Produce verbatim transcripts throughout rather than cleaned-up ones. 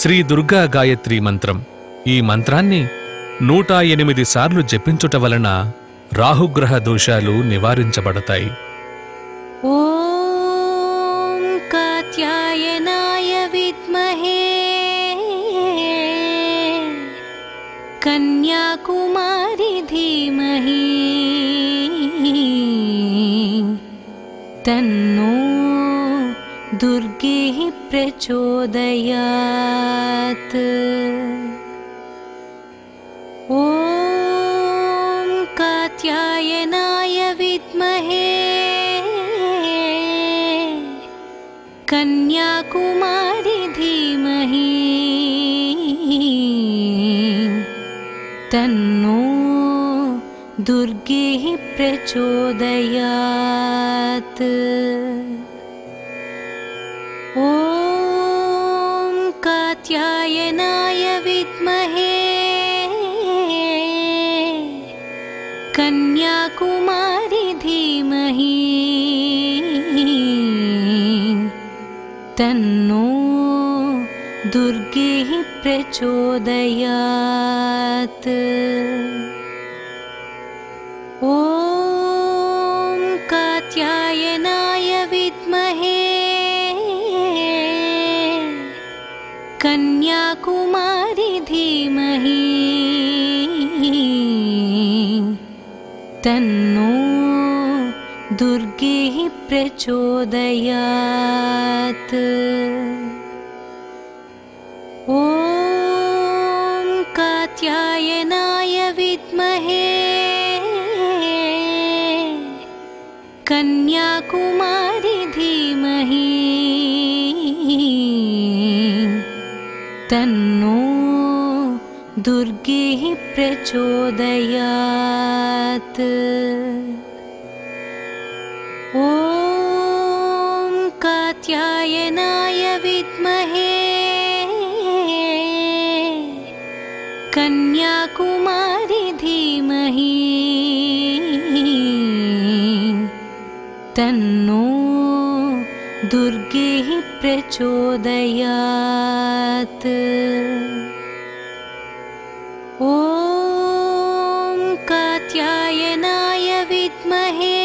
శ్రీ దుర్గా గాయత్రి మంత్రం. ఈ మంత్రాన్ని నూట ఎనిమిది సార్లు జపించుట వలన రాహుగ్రహ దోషాలు నివారించబడతాయి. ఓం కాత్యాయనాయ విద్మహే కన్యాకుమారి ధీమహి తన్నో दुर्गे ही प्रचोदयात्. ओम कात्यायनाय विद्महे कन्याकुमारी धीमहि तन्नो दुर्गे ही प्रचोदयात्. ॐ कात्यायनाय विद्महे कन्याकुमारी धीमहि तन्नो दुर्गे ही प्रचोदयात्. ॐ कात्यायनाय विद्महे कन्याकुमारी धीमहि तन्नो दुर्गे ही प्रचोदयात्. ॐ कात्यायनाय विद्महे कन्याकुमारी धीमहि तन्नो दुर्गे ही प्रचोदयात्. ॐ कात्यायनाय विद्महे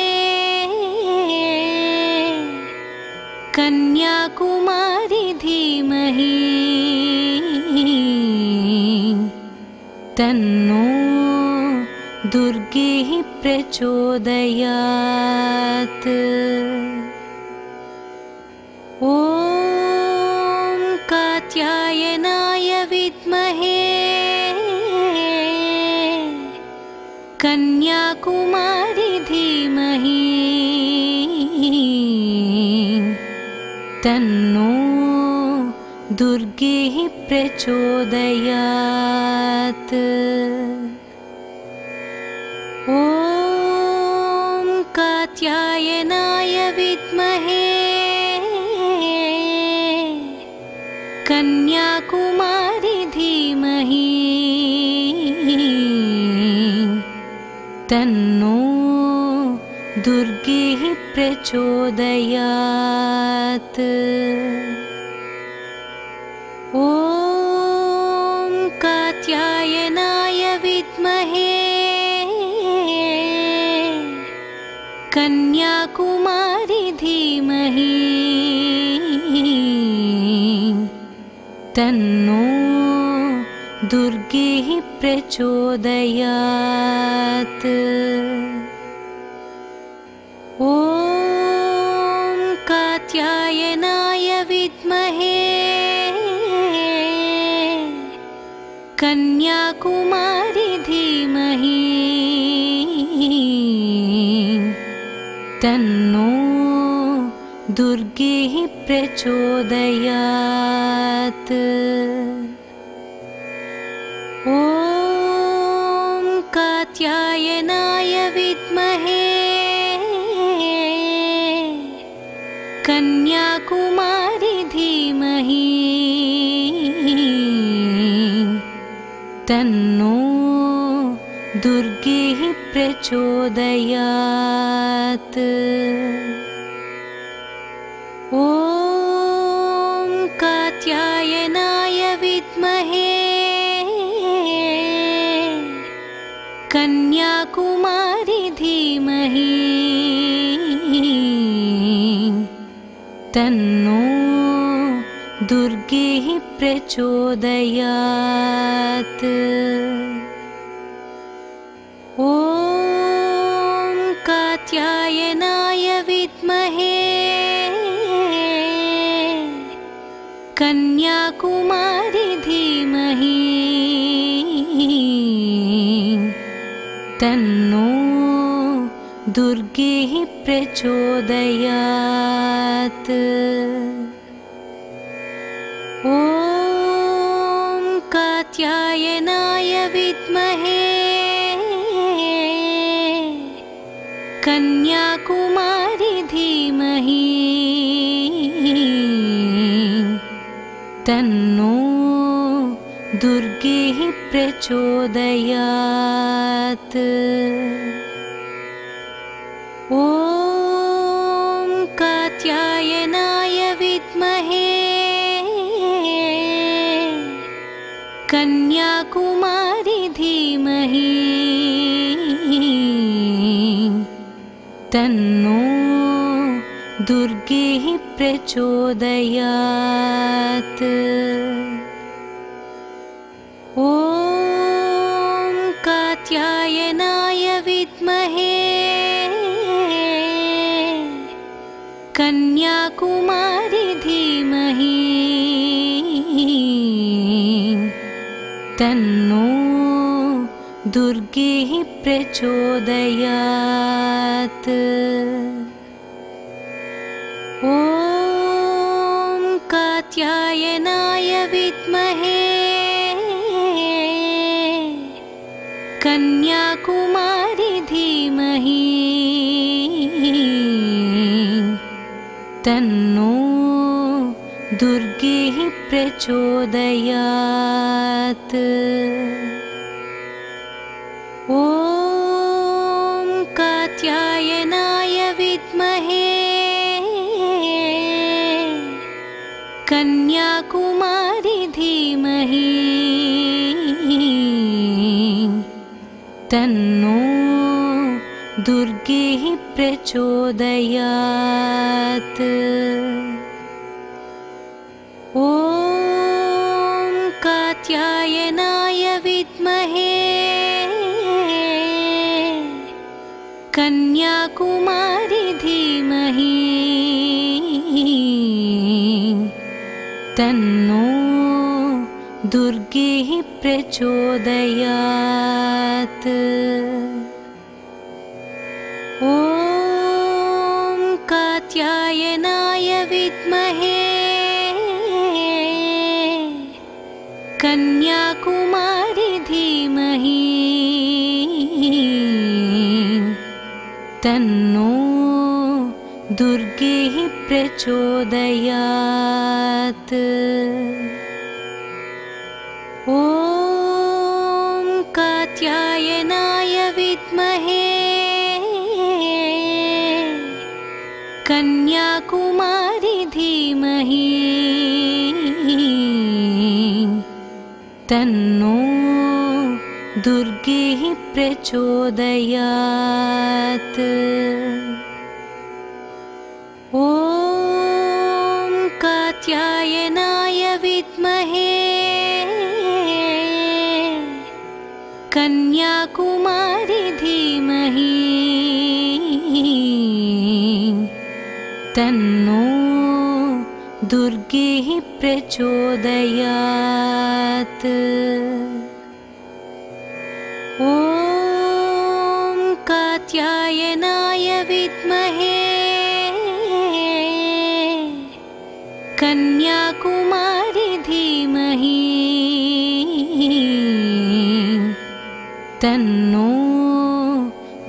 कन्याकुमारी धीमहि तन्नो दुर्गे ही प्रचोदयात्. ॐ कात्यायनाय विद्महे कन्याकुमारी धीमहि तन्नो दुर्गे ही प्रचोदयात्. ॐ कात्यायनाय विद्महे कन्याकुमारी धीमहि तन्नो दुर्गे ही प्रचोदयात्. ॐ कात्यायनाय विद्महे कन्याकुमारी धीमहि तन्नो दुर्गे ही प्रचोदयात्. ॐ कात्यायनाय विद्महे कन्याकुमारी धीमहि तन्नो दुर्गे ही प्रचोदयात्. ॐ कात्यायनाय विद्महे कन्याकुमारी धीमहि तन्नो दुर्गे ही प्रचोदयात्. ॐ कात्यायनाय विद्महे कन्याकुमारी धीमहि तन्नो दुर्गे ही प्रचोदयात्. ॐ कात्यायनाय कन्याकुमारी धीमहि तन्नो दुर्गे प्रचोदयात्। ॐ कात्यायनाय विद्महे कन्याकुमारी धीमहि तन्नो दुर्गे प्रचोदयात्। ॐ कात्यायनाय विद्महे कन्याकुमारी धीमहि तन्नो दुर्गे प्रचोदयात्। ॐ कात्यायनाय विद्महे कन्याकुमारी धीमहि तन्नो दुर्गे प्रचोदयात्। ॐ कात्यायनाय विद्महे कन्याकुमारी धीमहि तन्नो दुर्गे प्रचोदयात्। ॐ कात्यायनाय विद्महे कन्याकुमारी धीमहि तन्नो दुर्गे प्रचोदयात्। ॐ कात्यायनाय विद्महे कन्याकुमारी धीमहि तन्नो दुर्गे प्रचोदयात्। ॐ कात्यायनाय विद्महे कन्याकुमारी धीमहि तन्नो दुर्गे प्रचोदयात्। ॐ कात्यायनाय विद्महे कन्याकुमारी धीमहि तन्नो दुर्गे प्रचोदयात्। ॐ कात्यायनाय विद्महे कन्याकुमारी धीमहि तन्नो दुर्गे प्रचोदयात्। ॐ कात्यायनाय विद्महे कन्याकुमारी धीमहि तन्नो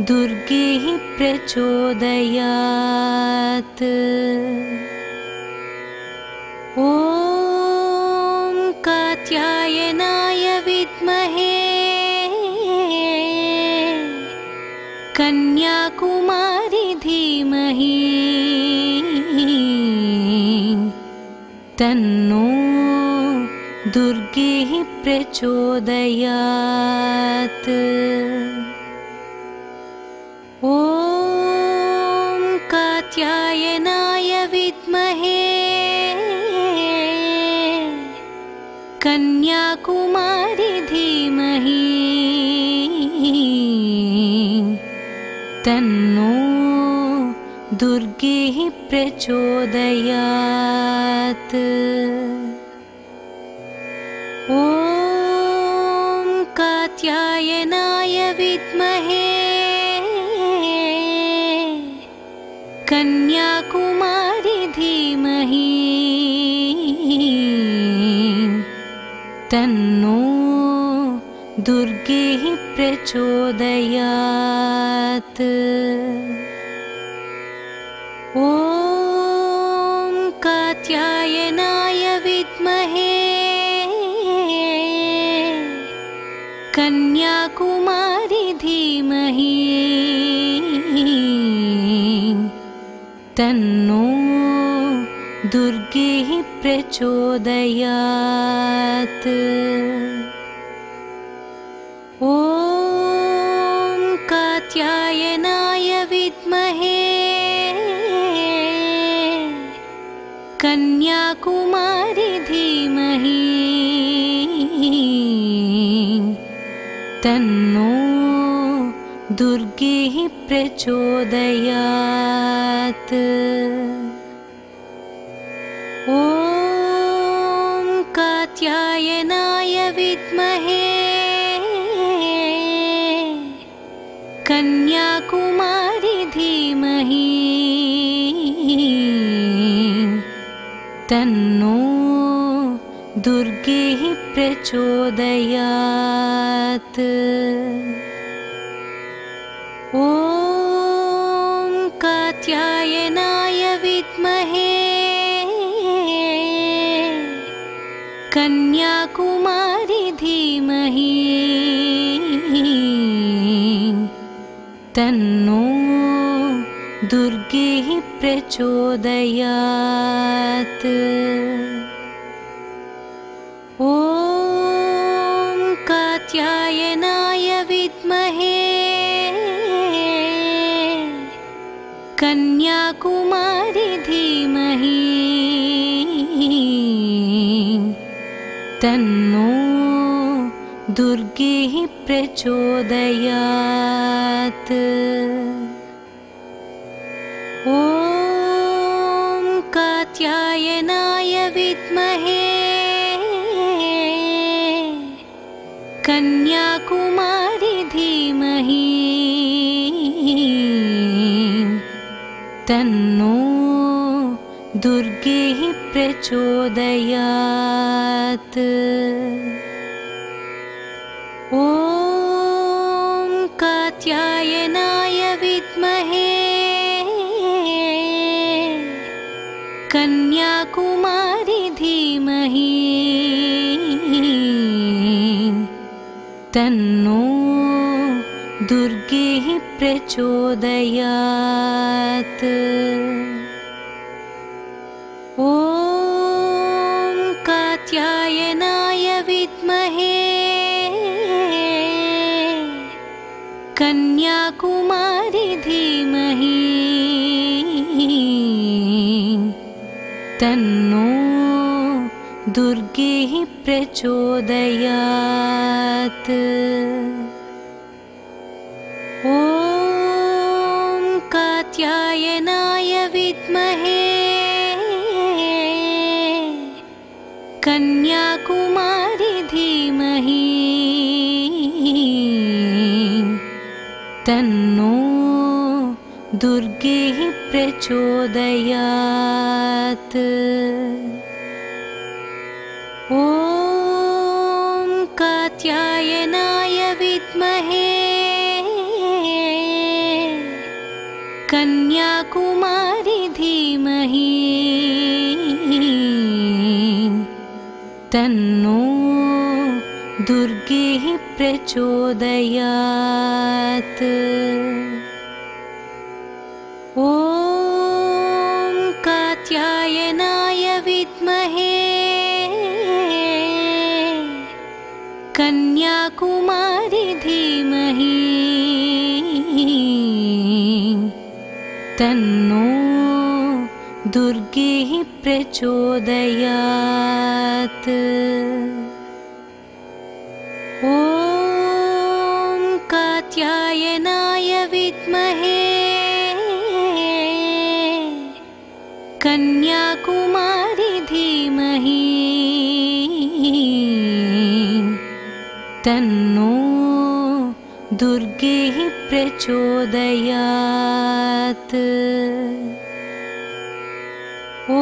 दुर्गे प्रचोदयात्। ॐ कात्यायनाय विद्महे कन्याकुमारी धीमहि तन्नो दुर्गे प्रचोदयात्। ॐ कात्यायनाय विद्महे कन्याकुमारी धीमहि तन्नो दुर्गे प्रचोदयात्। ॐ कात्यायनाय विद्महे कन्याकुमारी धीमहि तन्नो दुर्गे प्रचोदयात्। ॐ कात्यायनाय विद्महे कन्याकुमारी धीमहि तन्नो दुर्गे प्रचोदयात्। ॐ कात्यायनाय विद्महे कन्याकुमारी धीमहि तन्नो दुर्गे प्रचोदयात्। ॐ कात्यायनाय विद्महे कन्याकुमारी धीमहि तन्नो दुर्गे प्रचोदयात्। ॐ कात्यायनाय विद्महे कन्याकुमारी धीमहि तन्नो दुर्गे प्रचोदयात्। ॐ कात्यायनाय विद्महे कन्याकुमारी धीमहि तन्नो दुर्गे प्रचोदयात्। ॐ कात्यायनाय विद्महे कन्याकुमारी धीमहि तन्नो दुर्गे प्रचोदयात्। ॐ कात्यायनाय विद्महे कन्याकुमारी धीमहि तन्नो दुर्गे प्रचोदयात्। ॐ कात्यायनाय विद्महे कन्याकुमारी धीमहि तन्नो दुर्गे प्रचोदयात्। ॐ कात्यायनाय विद्महे कन्याकुमारी धीमहि तन्नो दुर्गे प्रचोदयात्। ॐ कात्यायनाय विद्महे कन्याकुमारी धीमहि तन्नो दुर्गे प्रचोदयात्। ॐ कात्यायनाय विद्महे कन्याकुमारी धीमहि तन्नो दुर्गे प्रचोदयात्। ॐ कात्यायनाय विद्महे कन्याकुमारी धीमहि तन्नो दुर्गे हि प्रचोदयात्। ॐ कात्यायनाय विद्महे कन्याकुमारी धीमहि तन्नो दुर्गे हि प्रचोदयात्। ॐ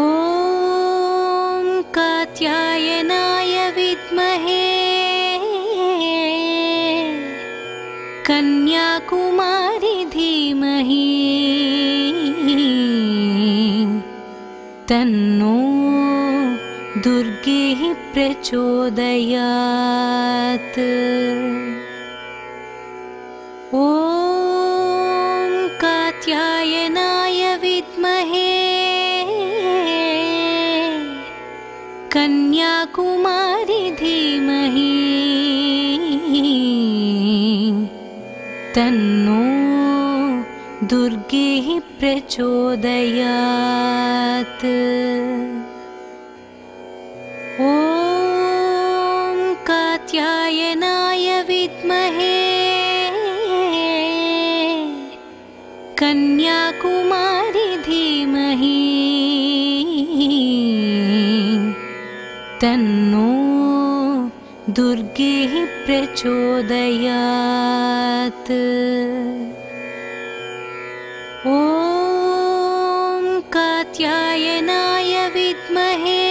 कात्यायनाय विद्महे कन्याकुमारी धीमहि तन्नो दुर्गे हि प्रचोदयात्। ॐ कात्यायनाय विद्महे कन्याकुमारी धीमहि तन्नो दुर्गे हि प्रचोदयात्। ॐ कात्यायनाय विद्महे कन्याकुमारी धीमहि तन्नो दुर्गे हि प्रचोदयात्। ॐ कात्यायनाय विद्महे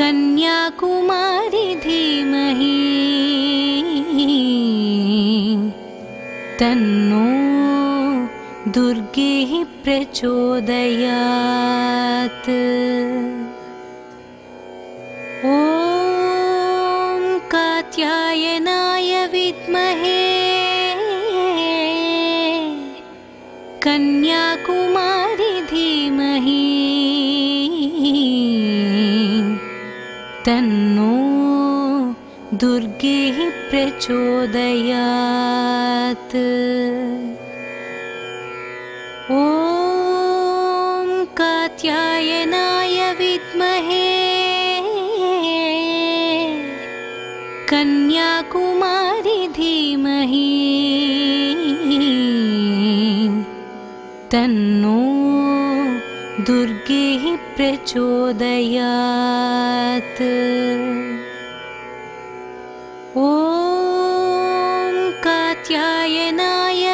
कन्याकुमारी धीमहि तन्नो दुर्गे हि प्रचोदयात्। ॐ कात्यायनाय विद्महे कन्याकुमारी धीमहि तन्नो दुर्गे हि प्रचोदयात्। ॐ कात्यायनाय विद्महे कन्याकुमारी धीमहि तन्नो दुर्गे हि प्रचोदयात्। ॐ कात्यायनाय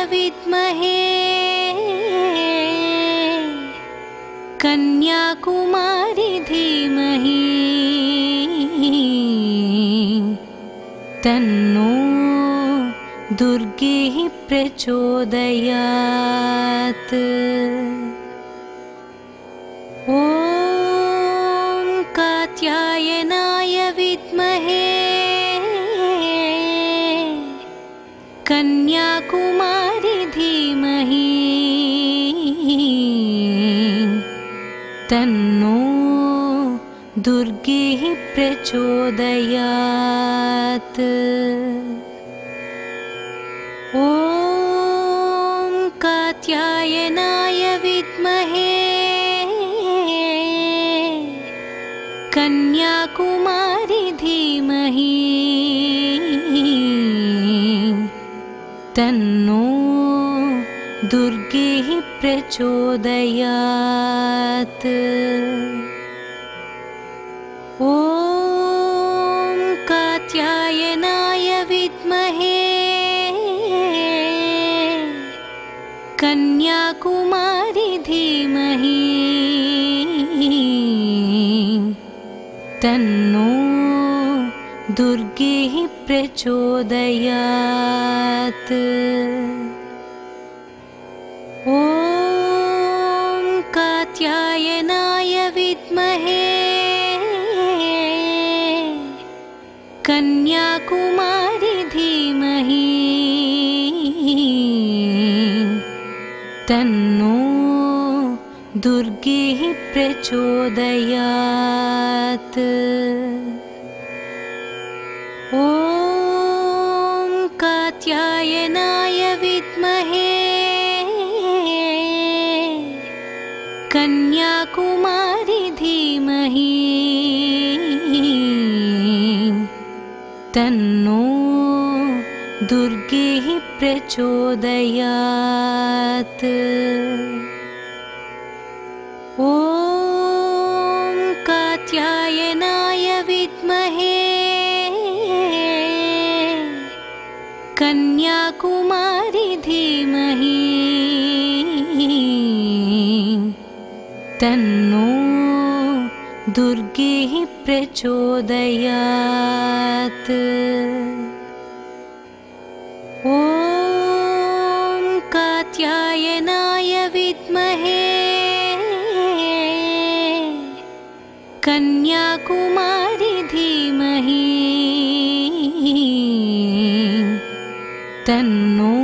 विद्महे कन्याकुमारी धीमहि तन्नो दुर्गे हि प्रचोदयात्। ॐ कात्यायनाय विद्महे कन्याकुमारी धीमहि तन्नो दुर्गे हि प्रचोदयात्। ॐ कात्यायनाय विद्महे कन्याकुमारी धीमहि तन्नो दुर्गे हि प्रचोदयात्। ॐ कात्यायनाय विद्महे कन्याकुमारी धीमहि तन्नो दुर्गे हि प्रचोदयात्। ॐ कात्यायनाय विद्महे कन्याकुमारी धीमहि तन्नो दुर्गे हि प्रचोदयात्। ॐ कात्यायनाय विद्महे कन्याकुमारी धीमहि तन्नो दुर्गे प्रचोदयात्। ॐ कात्यायनाय विद्महे कन्याकुमारी धीमहि तन्नो दुर्गे प्रचोदयात्। ॐ कात्यायनाय विद्महे कन्याकुमारी धीमहि तन्नो दुर्गे प्रचोदयात्। ॐ कात्यायनाय विद्महे कन्याकुमारी धीमहि तन्नो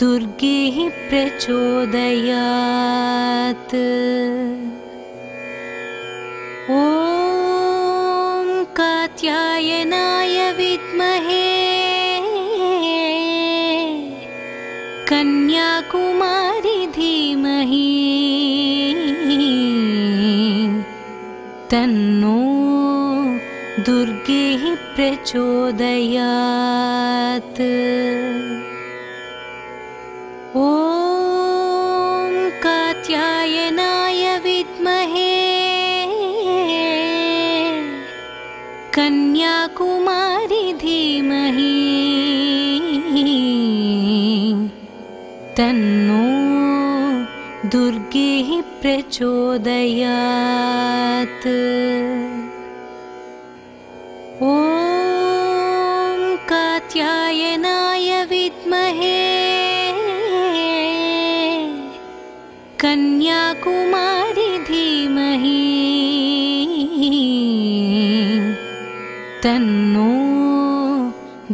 दुर्गे प्रचोदयात्। ॐ कात्यायनाय विद्महे कन्याकुमारी धीमहि तन्नो दुर्गे प्रचोदयात्। ॐ कात्यायनाय विद्महे कन्याकुमारी धीमहि तन्नो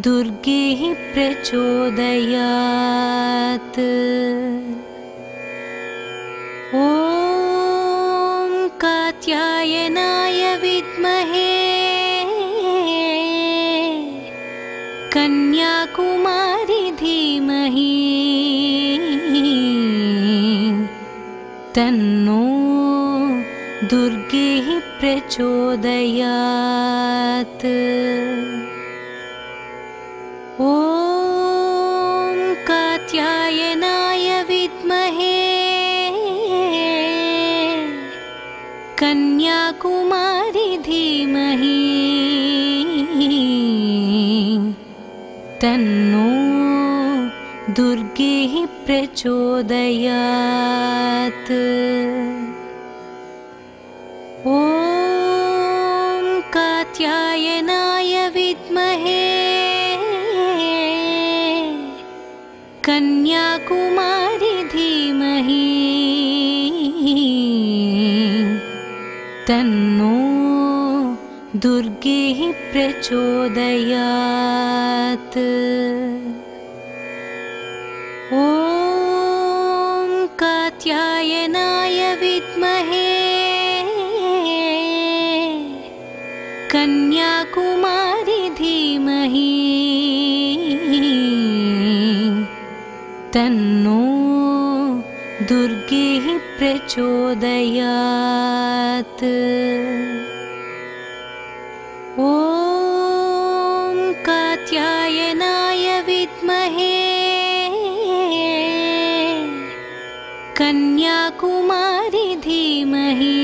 दुर्गे प्रचोदयात्। ॐ कात्यायनाय विद्महे कन्याकुमारी धीमहि तन्नो दुर्गे प्रचोदयात्। ॐ कात्यायनाय विद्महे कन्याकुमारी धीमहि तन्नो दुर्गे प्रचोदयात्। ॐ कात्यायनाय विद्महे कन्याकुमारी धीमहि तन्नो दुर्गे प्रचोदयात्। ॐ कात्यायनाय विद्महे कन्याकुमारी धीमहि तन्नो दुर्गे प्रचोदयात्। ॐ कात्यायनाय विद्महे कन्याकुमारी धीमहि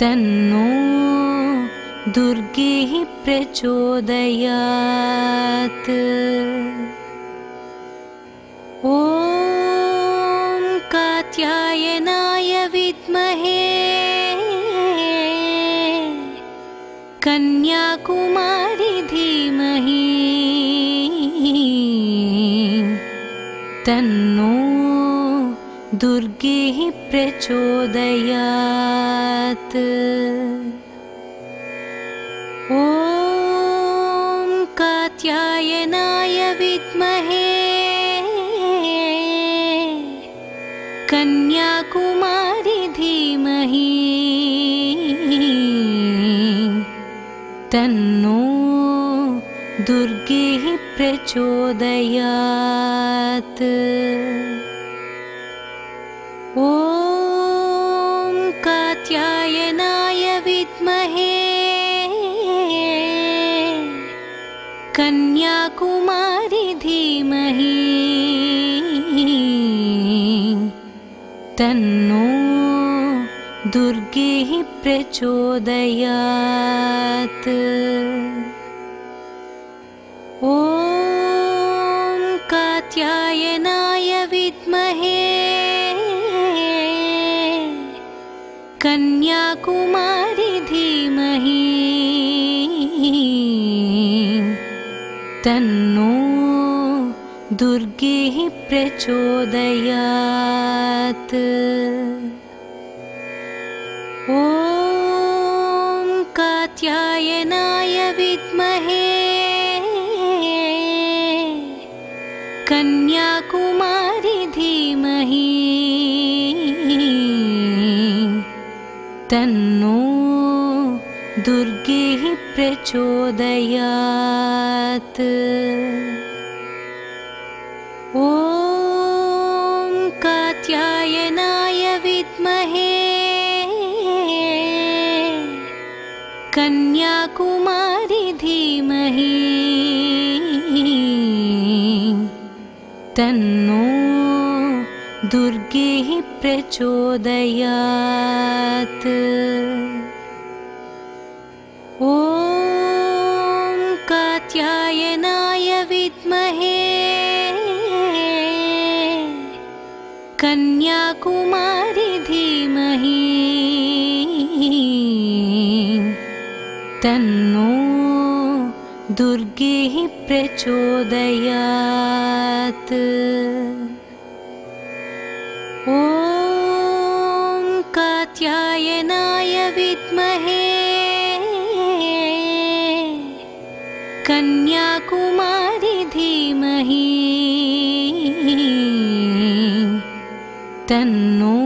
तन्नो दुर्गे प्रचोदयात्। ॐ कात्यायनाय विद्महे कन्याकुमारी धीमहि तन्नो दुर्गे प्रचोदयात्। ॐ कात्यायनाय विद्महे कन्याकुमारी धीमहि तन्नो दुर्गे प्रचोदयात्। नारायणाय विद्महे कन्याकुमारी धीमहि तन्नो दुर्गे प्रचोदयात्। ॐ कात्यायनाय विद्महे कन्याकुमारी धीमहि तन्नो दुर्गे प्रचोदयात्। ॐ कात्यायनाय विद्महे कन्याकुमारी धीमहि तन्नो दुर्गे प्रचोदयात्। ॐ कात्यायनाय विद्महे कन्याकुमारी धीमहि तन्नो दुर्गे प्रचोदयात्। ॐ कात्यायनाय विद्महे कन्याकुमारी धीमहि तन्नो दुर्गे प्रचोदयात्। ॐ कात्यायनाय विद्महे कन्याकुमारी धीमहि तन्नो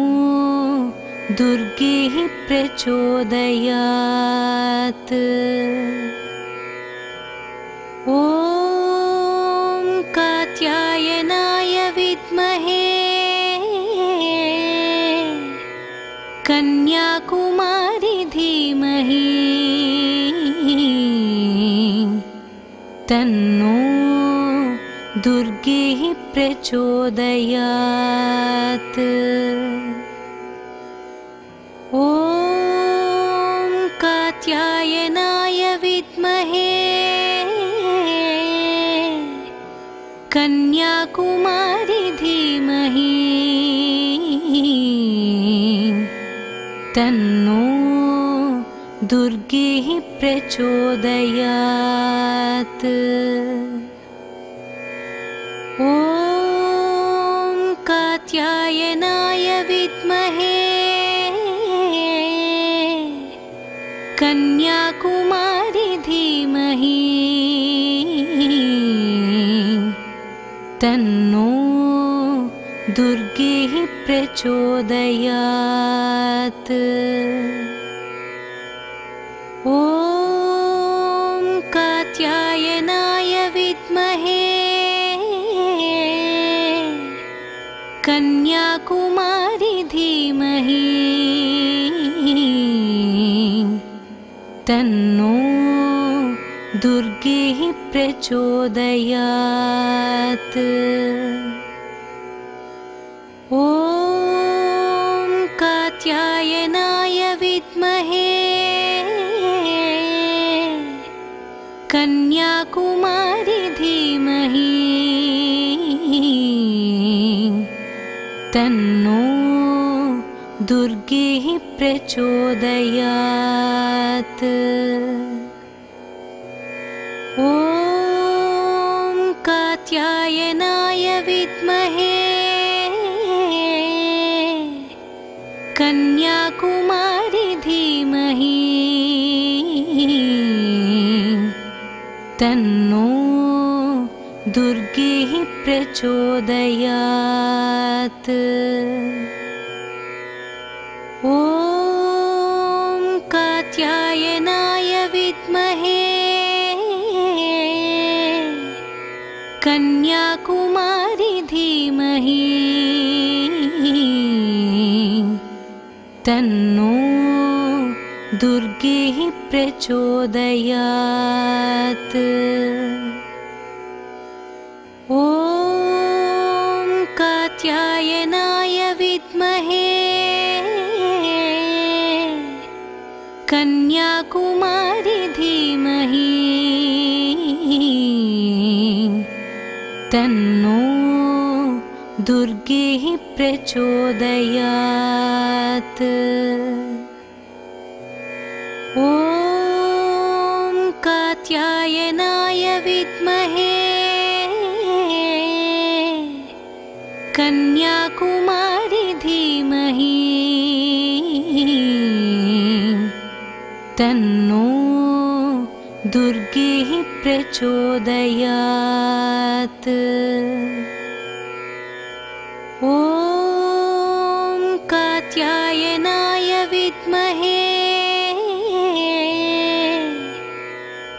दुर्गे प्रचोदयात्। ॐ कात्यायनाय विद्महे कन्याकुमारी धीमहि तन्नो दुर्गे प्रचोदयात्। ॐ कात्यायनाय विद्महे कन्याकुमारी धीमहि तन्नो दुर्गे प्रचोदयात्। ॐ कात्यायनाय विद्महे कन्याकुमारी धीमहि तन्नो दुर्गे प्रचोदयात्। ॐ कात्यायनाय विद्महे कन्याकुमारी धीमहि तन्नो दुर्गे प्रचोदयात्। ॐ कात्यायनाय विद्महे कन्याकुमारी धीमहि तन्नो दुर्गे प्रचोदयात्। ॐ कात्यायनाय विद्महे कन्याकुमारी धीमहि तन्नो दुर्गे प्रचोदयात्। ॐ कात्यायनाय विद्महे कन्याकुमारी धीमहि तन्नो दुर्गे हि प्रचोदयात्। ॐ कात्यायनाय विद्महे कन्याकुमारी धीमहि तन्नो दुर्गे हि प्रचोदयात्। ॐ कात्यायनाय विद्महे कन्याकुमारी धीमहि तन्नो दुर्गे हि प्रचोदयात्। ॐ कात्यायनाय विद्महे कन्याकुमारी धीमहि तन्नो दुर्गे हि प्रचोदयात्। ॐ कात्यायनाय विद्महे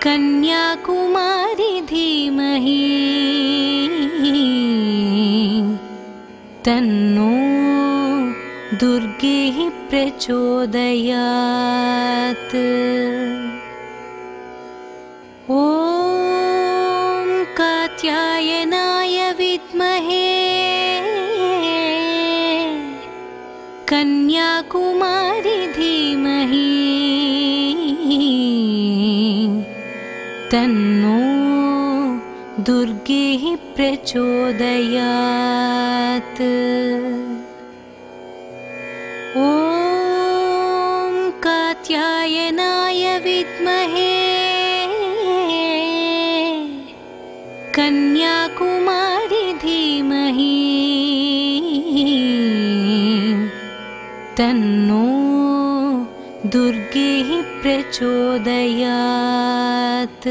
कन्याकुमारी धीमहि तन्नो दुर्गे हि प्रचोदयात्। ॐ कात्यायनाय विद्महे कन्याकुमारी धीमहि तन्नो दुर्गे हि प्रचोदयात्।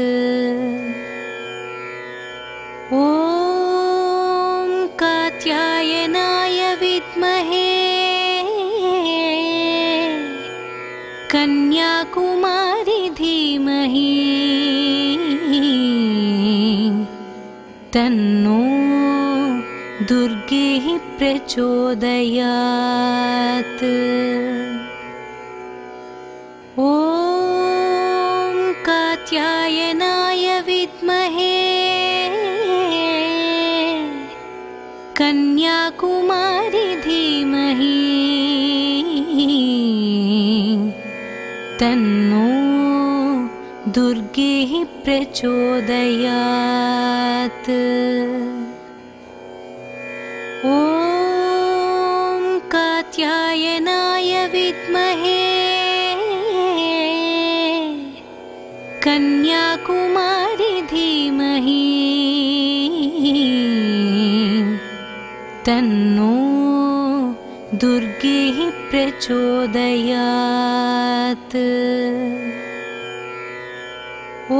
ॐ कात्यायनाय विद्महे कन्याकुमारी धीमहि तन्नो दुर्गे हि प्रचोदयात्। ॐ कात्यायनाय विद्महे कन्याकुमारी धीमहि तन्नो दुर्गे हि प्रचोदयात्। ॐ कात्यायनाय विद्महे कन्याकुमारी धीमहि तन्नो दुर्गे हि प्रचोदयात्। ॐ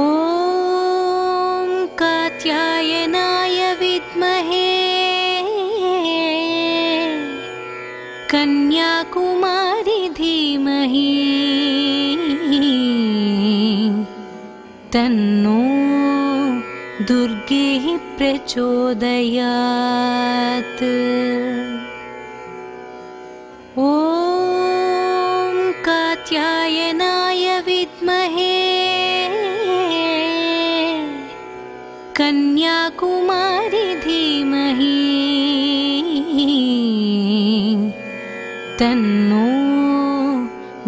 कात्यायनाय विद्महे कन्याकुमारी धीमहि तन्नो दुर्गे हि प्रचोदयात्। ॐ कात्यायनाय विद्महे कन्याकुमारी धीमहि तन्नो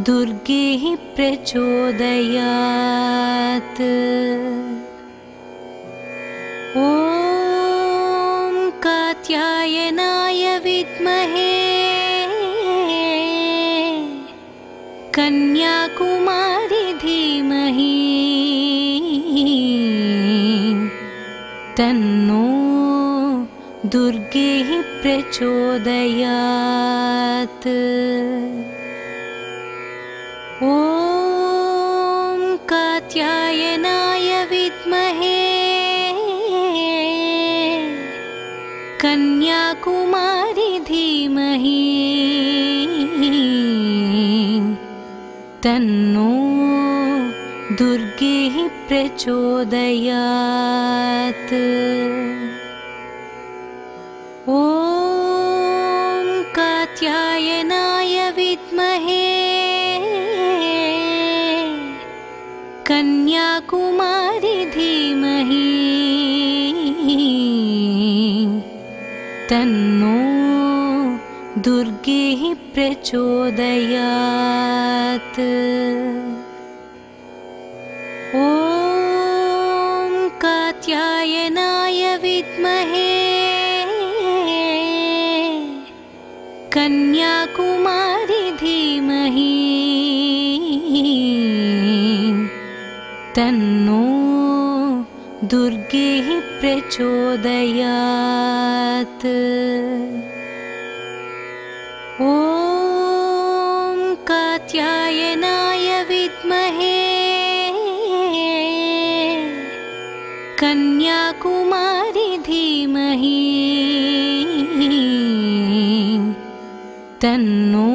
दुर्गे हि प्रचोदयात्। ॐ कात्यायनाय विद्महे कन्याकुमारी धीमहि तन्नो दुर्गे हि प्रचोदयात्। ॐ कात्यायनाय विद्महे कन्याकुमारी धीमहि तन्नो दुर्गे हि प्रचोदयात्। ॐ कात्यायनाय विद्महे कन्याकुमारी धीमहि तन्नो दुर्गे प्रचोदयात्। ॐ कात्यायनाय विद्महे कन्याकुमारी धीमहि तन्नो दुर्गे प्रचोदयात्। ॐ कात्यायनाय विद्महे कन्याकुमारी धीमहि तन्नो दुर्गे प्रचोदयात्। ॐ कात्यायनाय विद्महे कन्याकुमारी धीमहि तन्नो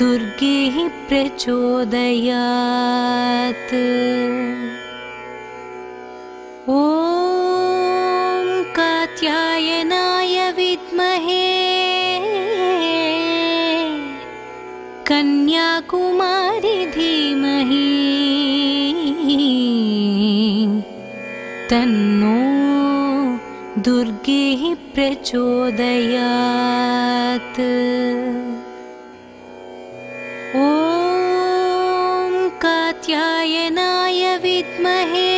दुर्गे प्रचोदयात्। ॐ कात्यायनाय विद्महे कन्याकुमारी धीमहि तन्नो दुर्गे प्रचोदयात्। ॐ कात्यायनाय विद्महे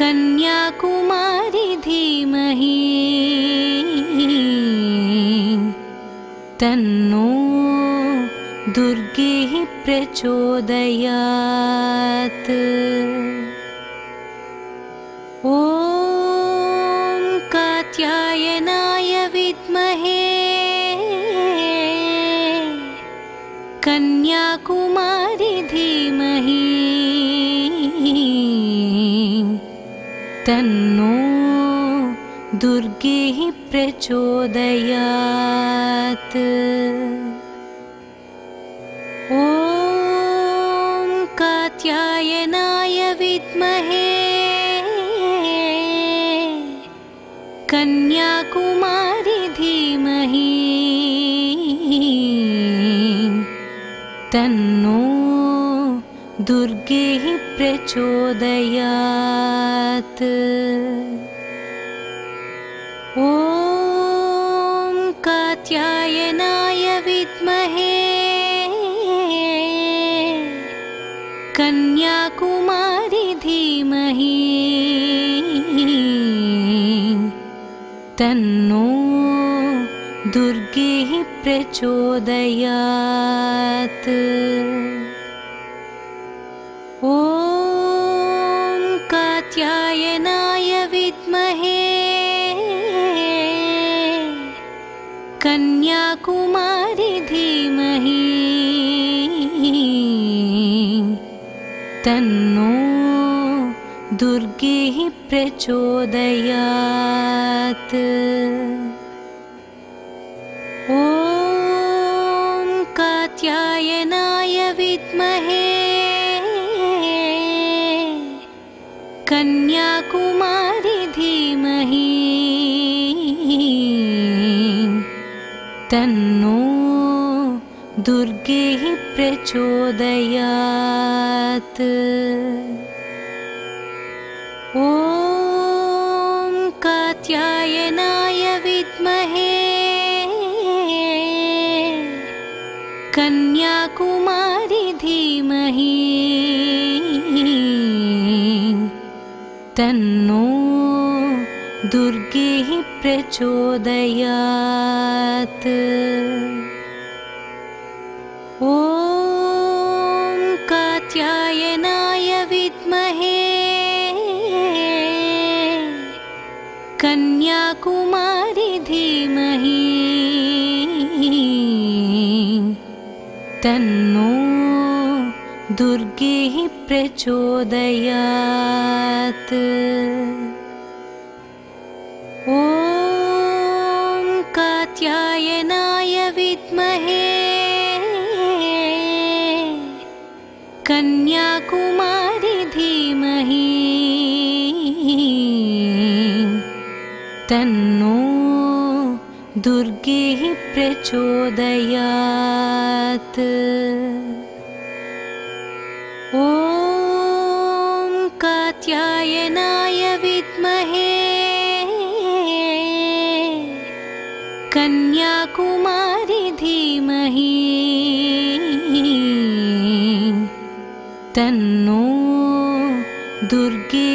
कन्याकुमारी धीमहि तन्नो दुर्गे प्रचोदयात्। ॐ कात्यायनाय विद्महे कन्याकुमारी धीमहि तन्नो दुर्गे प्रचोदयात्। ॐ कात्यायनाय विद्महे कन्याकुमारी धीमहि तन्नो दुर्गे प्रचोदयात्। ॐ कात्यायनाय विद्महे कन्याकुमारी धीमहि तन्नो दुर्गे प्रचोदयात्। ॐ कात्यायनाय विद्महे कन्याकुमारी धीमहि तन्नो दुर्गे प्रचोदयात्। ॐ कात्यायनाय विद्महे कन्याकुमारी धीमहि तन्नो दुर्गे प्रचोदयात्। ॐ कात्यायनाय विद्महे कन्याकुमारी धीमहि तन्नो दुर्गे प्रचोदयात्। ॐ कात्यायनाय विद्महे कन्याकुमारी धीमहि तन्नो दुर्गे प्रचोदयात्। ॐ कात्यायनाय विद्महे कन्याकुमारी धीमहि तन्नो दुर्गे प्रचोदयात्। ॐ कात्यायनाय विद्महे कन्याकुमारी धीमहि तन्नो दुर्गे प्रचोदयात्। ॐ कात्यायनाय विद्महे कन्याकुमारी धीमहि तन्नो दुर्गे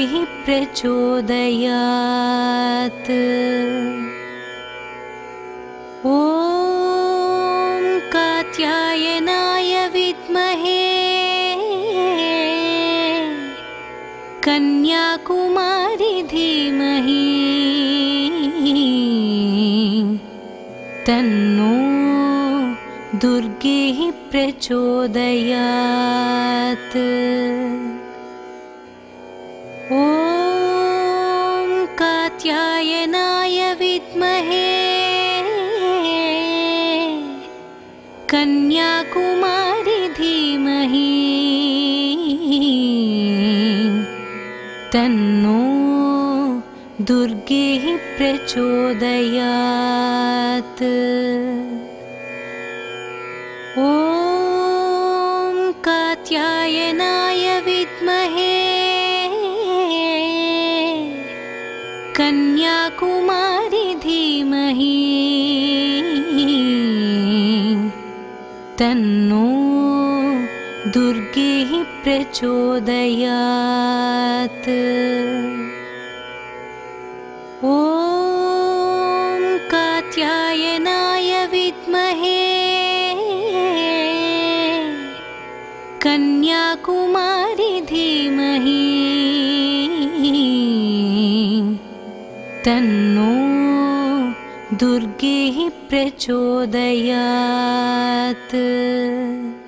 प्रचोदयात्। ॐ कात्यायनाय विद्महे कन्याकुमारी धीमहि तन्नो दुर्गे प्रचोदयात्। ॐ कात्यायनाय विद्महे कन्याकुमारी धीमहि तन्नो दुर्गे प्रचोदयात्। ॐ कात्यायनाय विद्महे कन्याकुमारी धीमहि तन्नो दुर्गे प्रचोदयात्। ॐ कात्यायनाय विद्महे कन्याकुमारी धीमहि तन्नो दुर्गे प्रचोदयात्।